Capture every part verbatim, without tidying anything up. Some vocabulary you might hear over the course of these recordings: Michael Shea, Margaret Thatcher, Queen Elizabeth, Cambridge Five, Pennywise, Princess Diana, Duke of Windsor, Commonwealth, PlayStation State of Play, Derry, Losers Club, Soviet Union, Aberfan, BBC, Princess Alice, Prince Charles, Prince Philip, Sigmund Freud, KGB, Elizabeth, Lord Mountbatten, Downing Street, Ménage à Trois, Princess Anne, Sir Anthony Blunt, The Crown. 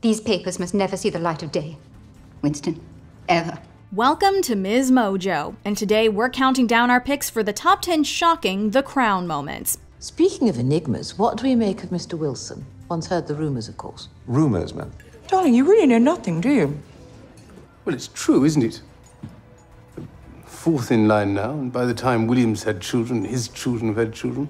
These papers must never see the light of day, Winston, ever. Welcome to Miz Mojo, and today we're counting down our picks for the top ten shocking The Crown moments. Speaking of enigmas, what do we make of Mister Wilson? Once heard the rumours, of course. Rumours, ma'am? Darling, you really know nothing, do you? Well, it's true, isn't it? Fourth in line now, and by the time William's had children, his children have had children.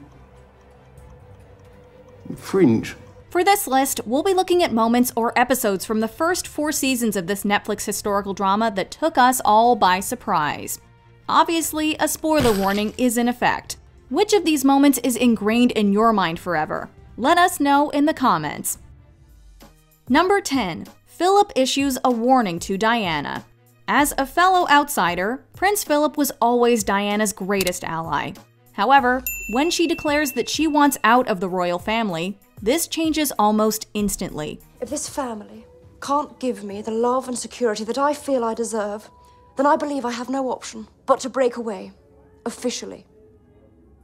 Fringe. For this list, we'll be looking at moments or episodes from the first four seasons of this Netflix historical drama that took us all by surprise. Obviously, a spoiler warning is in effect. Which of these moments is ingrained in your mind forever? Let us know in the comments. Number ten. Philip issues a warning to Diana. As a fellow outsider, Prince Philip was always Diana's greatest ally. However, when she declares that she wants out of the royal family, this changes almost instantly. If this family can't give me the love and security that I feel I deserve, then I believe I have no option but to break away, officially,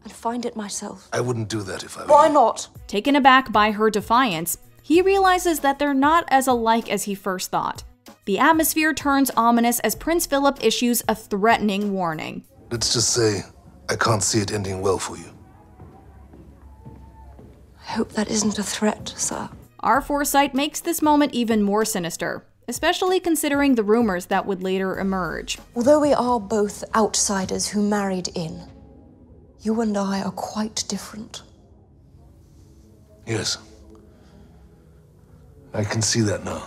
and find it myself. I wouldn't do that if I were. Why not? Taken aback by her defiance, he realizes that they're not as alike as he first thought. The atmosphere turns ominous as Prince Philip issues a threatening warning. Let's just say, I can't see it ending well for you. I hope that isn't a threat, sir. Our foresight makes this moment even more sinister, especially considering the rumors that would later emerge. Although we are both outsiders who married in, you and I are quite different. Yes. I can see that now.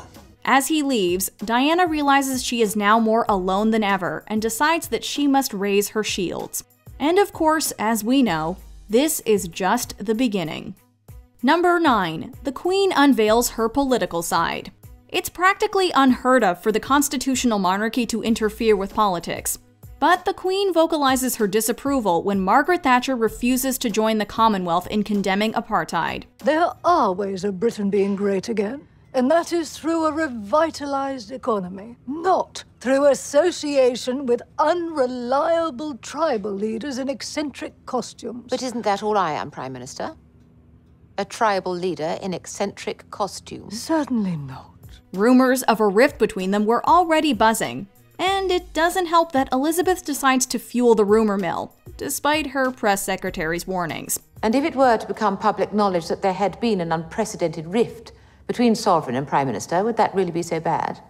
As he leaves, Diana realizes she is now more alone than ever and decides that she must raise her shields. And of course, as we know, this is just the beginning. Number nine. The Queen unveils her political side. It's practically unheard of for the constitutional monarchy to interfere with politics. But the Queen vocalizes her disapproval when Margaret Thatcher refuses to join the Commonwealth in condemning apartheid. There are ways of Britain being great again, and that is through a revitalized economy, not through association with unreliable tribal leaders in eccentric costumes. But isn't that all I am, Prime Minister? A tribal leader in eccentric costume? Certainly not. Rumors of a rift between them were already buzzing, and it doesn't help that Elizabeth decides to fuel the rumor mill, despite her press secretary's warnings. And if it were to become public knowledge that there had been an unprecedented rift between sovereign and Prime Minister, would that really be so bad?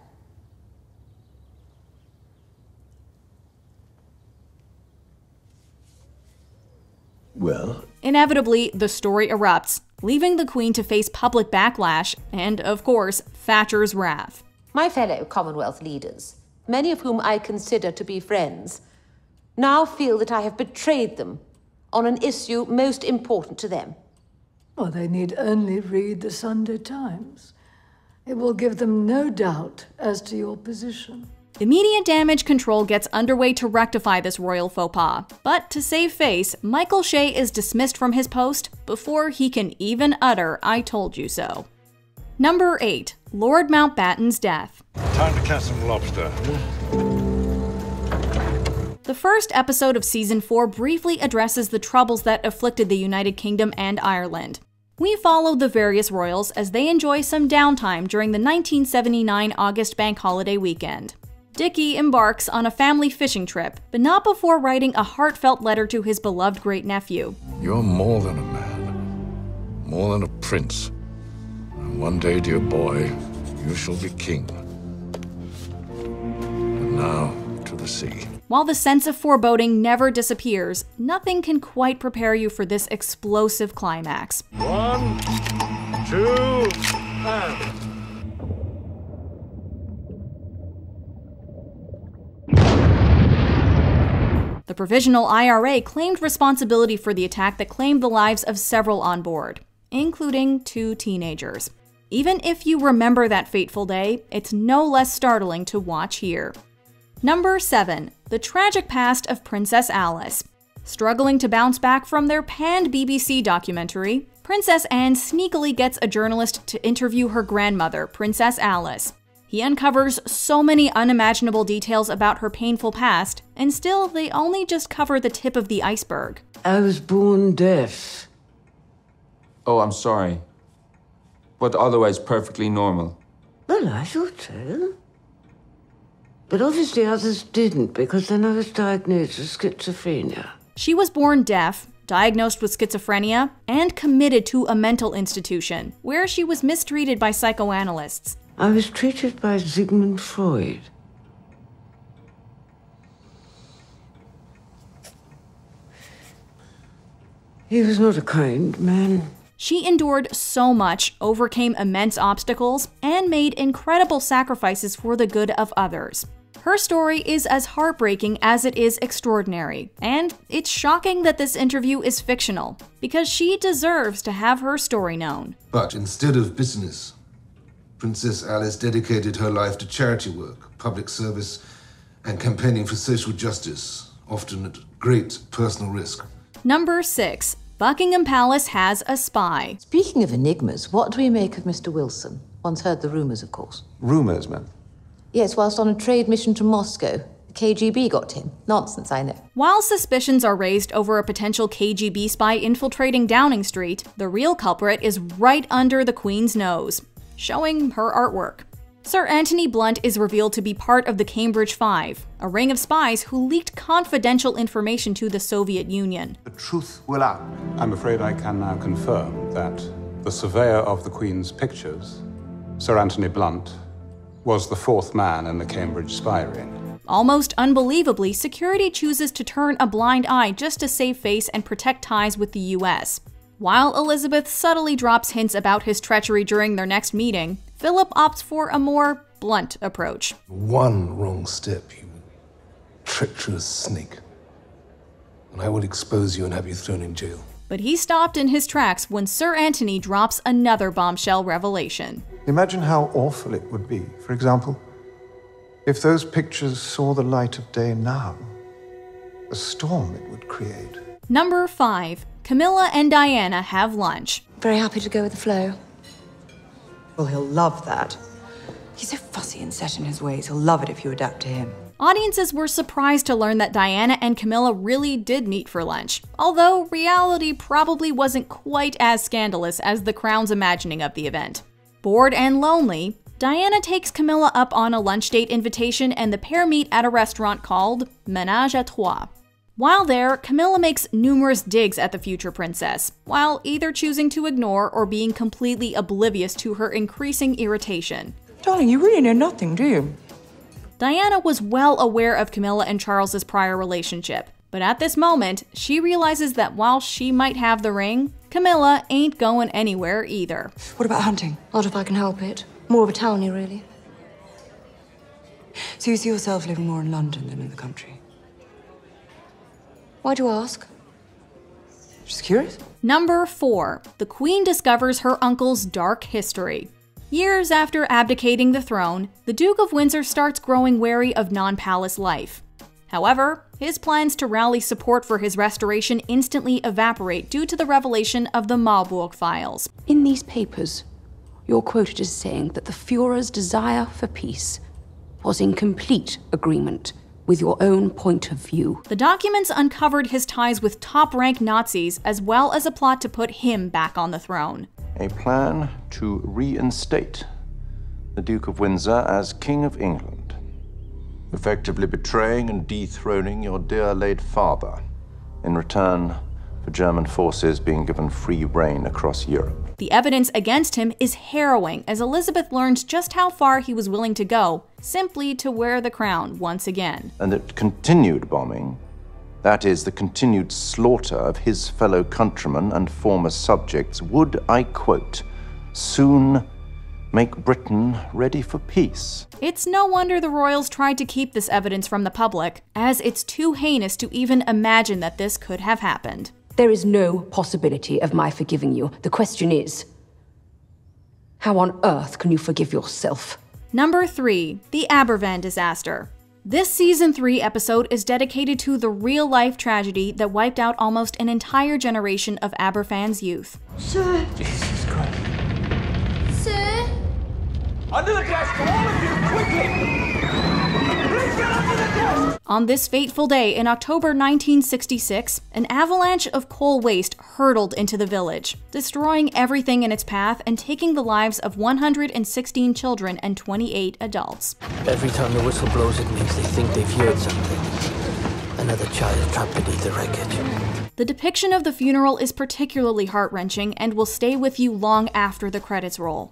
Well? Inevitably, the story erupts, leaving the Queen to face public backlash and, of course, Thatcher's wrath. My fellow Commonwealth leaders, many of whom I consider to be friends, now feel that I have betrayed them on an issue most important to them. Well, they need only read the Sunday Times. It will give them no doubt as to your position. Immediate damage control gets underway to rectify this royal faux pas, but to save face, Michael Shea is dismissed from his post before he can even utter "I told you so." Number eight. Lord Mountbatten's death. Time to catch some lobster. The first episode of Season four briefly addresses the troubles that afflicted the United Kingdom and Ireland. We follow the various royals as they enjoy some downtime during the nineteen seventy-nine August bank holiday weekend. Dickie embarks on a family fishing trip, but not before writing a heartfelt letter to his beloved great-nephew. You're more than a man, more than a prince. And one day, dear boy, you shall be king. And now to the sea. While the sense of foreboding never disappears, nothing can quite prepare you for this explosive climax. One, two, and... The Provisional I R A claimed responsibility for the attack that claimed the lives of several on board, including two teenagers. Even if you remember that fateful day, it's no less startling to watch here. Number seven. The tragic past of Princess Alice. Struggling to bounce back from their panned B B C documentary, Princess Anne sneakily gets a journalist to interview her grandmother, Princess Alice. He uncovers so many unimaginable details about her painful past, and still they only just cover the tip of the iceberg. I was born deaf. Oh, I'm sorry, but otherwise perfectly normal. Well, I thought so. But obviously others didn't, because then I was diagnosed with schizophrenia. She was born deaf, diagnosed with schizophrenia, and committed to a mental institution, where she was mistreated by psychoanalysts. I was treated by Sigmund Freud. He was not a kind man. She endured so much, overcame immense obstacles, and made incredible sacrifices for the good of others. Her story is as heartbreaking as it is extraordinary, and it's shocking that this interview is fictional, because she deserves to have her story known. But instead of business, Princess Alice dedicated her life to charity work, public service, and campaigning for social justice, often at great personal risk. Number six. Buckingham Palace has a spy. Speaking of enigmas, what do we make of Mister Wilson? One's heard the rumours, of course. Rumours, ma'am? Yes, whilst on a trade mission to Moscow, the K G B got him. Nonsense, I know. While suspicions are raised over a potential K G B spy infiltrating Downing Street, the real culprit is right under the Queen's nose, showing her artwork. Sir Anthony Blunt is revealed to be part of the Cambridge Five, a ring of spies who leaked confidential information to the Soviet Union. The truth will out. I'm afraid I can now confirm that the surveyor of the Queen's pictures, Sir Anthony Blunt, was the fourth man in the Cambridge spy ring. Almost unbelievably, security chooses to turn a blind eye just to save face and protect ties with the U S. While Elizabeth subtly drops hints about his treachery during their next meeting, Philip opts for a more blunt approach. One wrong step, you treacherous snake, and I would expose you and have you thrown in jail. But he stopped in his tracks when Sir Anthony drops another bombshell revelation. Imagine how awful it would be, for example, if those pictures saw the light of day now, a storm it would create. Number five, Camilla and Diana have lunch. Very happy to go with the flow. Well, he'll love that. He's so fussy and set in his ways, he'll love it if you adapt to him. Audiences were surprised to learn that Diana and Camilla really did meet for lunch, although reality probably wasn't quite as scandalous as the Crown's imagining of the event. Bored and lonely, Diana takes Camilla up on a lunch date invitation and the pair meet at a restaurant called Ménage à Trois. While there, Camilla makes numerous digs at the future princess, while either choosing to ignore or being completely oblivious to her increasing irritation. Darling, you really know nothing, do you? Diana was well aware of Camilla and Charles's prior relationship, but at this moment, she realizes that while she might have the ring, Camilla ain't going anywhere either. What about hunting? Not if I can help it. More of a townie, really. So you see yourself living more in London than in the country? Why do you ask? Just curious. Number four, the Queen discovers her uncle's dark history. Years after abdicating the throne, the Duke of Windsor starts growing wary of non-palace life. However, his plans to rally support for his restoration instantly evaporate due to the revelation of the Marburg files. In these papers, you're quoted as saying that the Führer's desire for peace was in complete agreement with your own point of view. The documents uncovered his ties with top-ranked Nazis, as well as a plot to put him back on the throne. A plan to reinstate the Duke of Windsor as King of England, effectively betraying and dethroning your dear late father in return for German forces being given free rein across Europe. The evidence against him is harrowing, as Elizabeth learns just how far he was willing to go simply to wear the crown once again. And that continued bombing, that is, the continued slaughter of his fellow countrymen and former subjects, would, I quote, soon make Britain ready for peace. It's no wonder the royals tried to keep this evidence from the public, as it's too heinous to even imagine that this could have happened. There is no possibility of my forgiving you. The question is, how on earth can you forgive yourself? Number three, the Aberfan disaster. This season three episode is dedicated to the real-life tragedy that wiped out almost an entire generation of Aberfan's youth. Sir! Jesus Christ. Sir! Under the desk, all of you, quickly! Please get under the desk! On this fateful day in October nineteen sixty-six, an avalanche of coal waste hurtled into the village, destroying everything in its path and taking the lives of one hundred sixteen children and twenty-eight adults. Every time the whistle blows, it makes me think they've heard something. Another child trapped beneath the wreckage. The depiction of the funeral is particularly heart-wrenching and will stay with you long after the credits roll.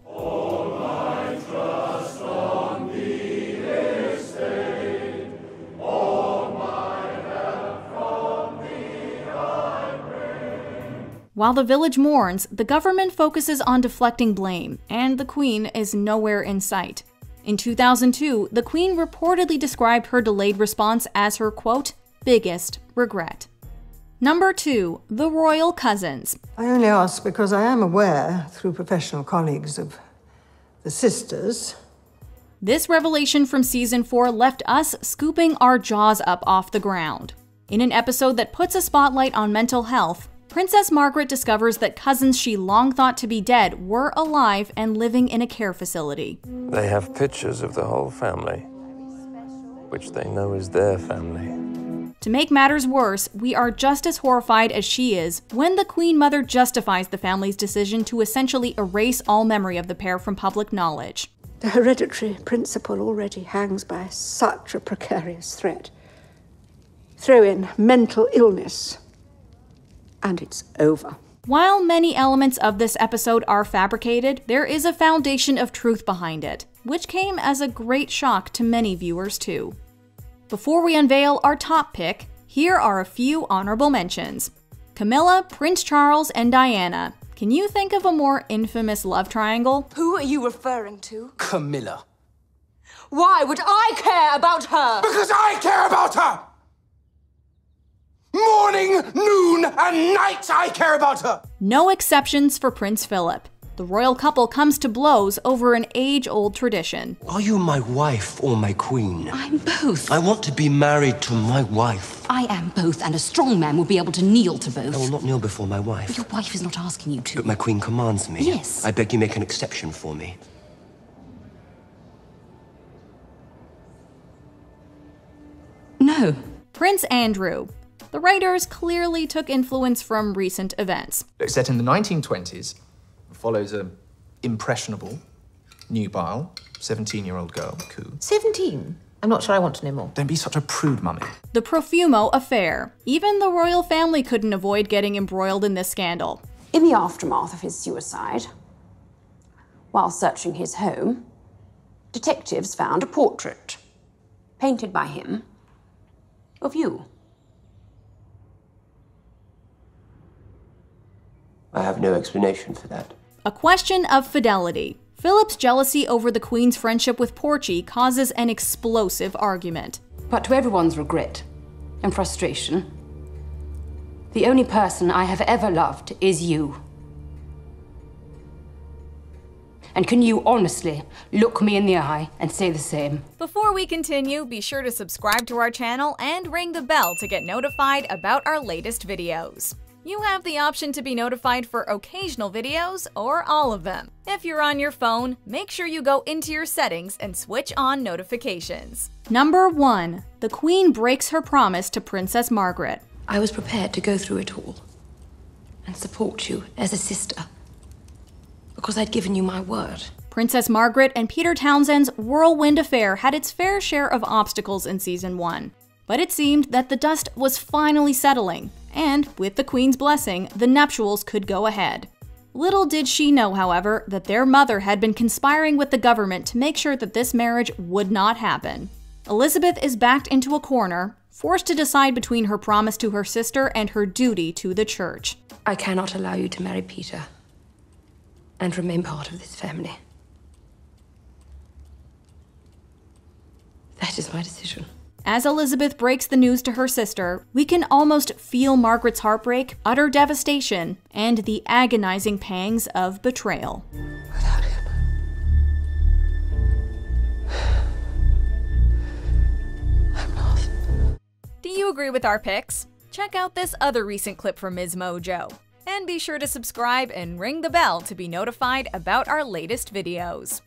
While the village mourns, the government focuses on deflecting blame, and the Queen is nowhere in sight. In two thousand two, the Queen reportedly described her delayed response as her, quote, biggest regret. Number two, the royal cousins. I only ask because I am aware, through professional colleagues, of the sisters. This revelation from season four left us scooping our jaws up off the ground. In an episode that puts a spotlight on mental health, Princess Margaret discovers that cousins she long thought to be dead were alive and living in a care facility. They have pictures of the whole family, which they know is their family. To make matters worse, we are just as horrified as she is when the Queen Mother justifies the family's decision to essentially erase all memory of the pair from public knowledge. The hereditary principle already hangs by such a precarious thread. Throw in mental illness, and it's over. While many elements of this episode are fabricated, there is a foundation of truth behind it, which came as a great shock to many viewers too. Before we unveil our top pick, here are a few honorable mentions. Camilla, Prince Charles, and Diana. Can you think of a more infamous love triangle? Who are you referring to? Camilla. Why would I care about her? Because I care about her! Morning, noon, and night I care about her! No exceptions for Prince Philip. The royal couple comes to blows over an age-old tradition. Are you my wife or my queen? I'm both. I want to be married to my wife. I am both, and a strong man will be able to kneel to both. I will not kneel before my wife. Your wife is not asking you to. But my queen commands me. Yes. I beg you make an exception for me. No. Prince Andrew. The writers clearly took influence from recent events. Set in the nineteen twenties, follows an impressionable, nubile, seventeen-year-old girl, Coo. seventeen? I'm not sure I want to know more. Don't be such a prude, mummy. The Profumo affair. Even the royal family couldn't avoid getting embroiled in this scandal. In the aftermath of his suicide, while searching his home, detectives found a portrait, painted by him, of you. I have no explanation for that. A question of fidelity. Philip's jealousy over the Queen's friendship with Porchy causes an explosive argument. But to everyone's regret and frustration, the only person I have ever loved is you. And can you honestly look me in the eye and say the same? Before we continue, be sure to subscribe to our channel and ring the bell to get notified about our latest videos. You have the option to be notified for occasional videos or all of them. If you're on your phone, make sure you go into your settings and switch on notifications. Number one, the Queen breaks her promise to Princess Margaret. I was prepared to go through it all and support you as a sister because I'd given you my word. Princess Margaret and Peter Townshend's whirlwind affair had its fair share of obstacles in season one, but it seemed that the dust was finally settling. And with the Queen's blessing, the nuptials could go ahead. Little did she know, however, that their mother had been conspiring with the government to make sure that this marriage would not happen. Elizabeth is backed into a corner, forced to decide between her promise to her sister and her duty to the church. I cannot allow you to marry Peter and remain part of this family. That is my decision. As Elizabeth breaks the news to her sister, we can almost feel Margaret's heartbreak, utter devastation, and the agonizing pangs of betrayal. Without him, I'm lost. Do you agree with our picks? Check out this other recent clip from Miz Mojo. And be sure to subscribe and ring the bell to be notified about our latest videos.